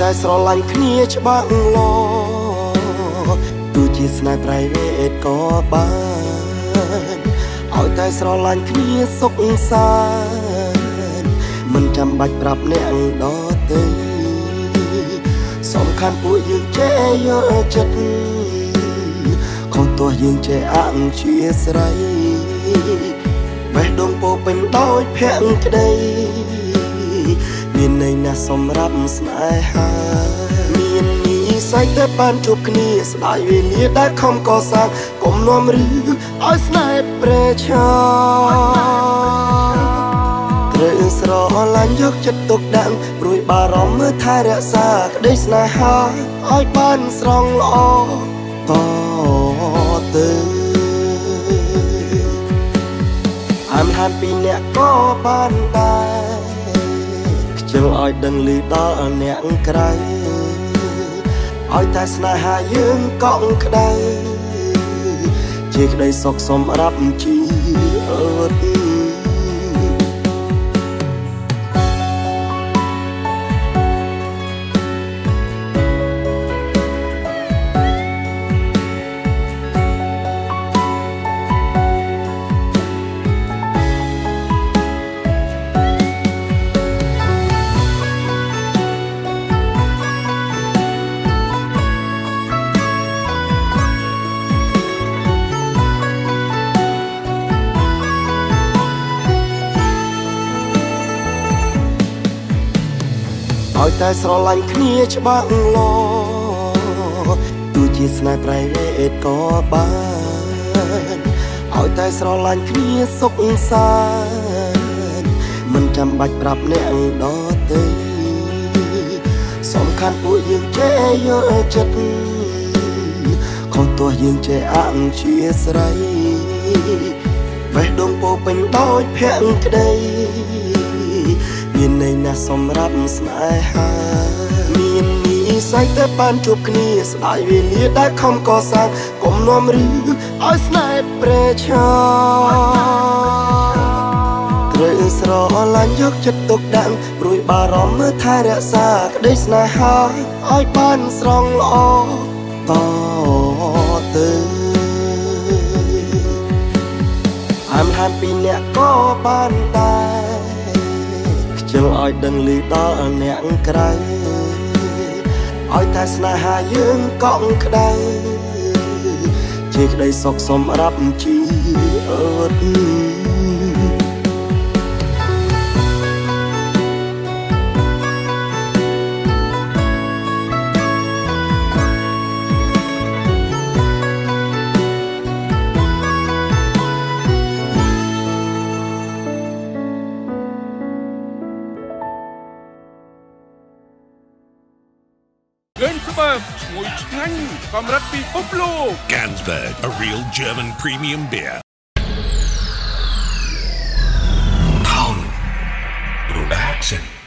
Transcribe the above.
แต่สลังขี้เฉบางลอดูจีสไนเปอร์เวทก็บ้านเอาแต่สลังขี้สกสารมันจำบัดปรับเนียงดอเตยสำคัญผู้ยืนเจเยอะจัดของตัวยืนเจอ่างเชียสไรไปดงโปเป็นดอยแพงกระไดมีในน่าสมรับสนายหามีนี้ใส่แต่ปานจุบนี้สลายเวลีได้คำก่อสร้างกลมนวมหรืออ้อยสนายเปรชาเรื่องสรอลันยกจัดตกดังรวยบารอมเมื่อทายระซากได้สนายหาอ้อยบ้านสรองลอต่อเติมอันทานปีเนี่ยก็บ้านได้จังอ้อยดังลือต่อเนี่ยไกลอ้อยแต่สนายหายืมก้องกระไดเจ๊กได้สกสมรับชีวิตแต่สลังขี้เฉบางลอดูจีสไนเปอร์เวทก็บ้านเอาแต่สลังขี้สกสารมันจำบัดปรับเนียงดอเตยสำคัญผู้ยืนเจเยอะจัดของตัวยืนเจอ่างเชียสไรไปดงโปเป็นดอยแพงกระไดมีในน่าสมรับสนายหามีนี้ใส่แต่ปานจุบนี้สลายเวลีได้คำก่อสร้างกลมนวมหรืออ้อยสนายเปรชาเรื่องสรอลันยกจัดตกดังรวยบารอมเมื่อทายระซากได้สนายหาอ้อยบ้านสรองลอต่อเติมอันทานปีเนี่ยก็บ้านได้จังอ้อยดังลือต่อเนี่ยไกลอ้อยแต่สนายหายืมก้องกระไดเจ๊กได้สกสมรับชีวิตGanzberg, a real German premium beer. Town Production.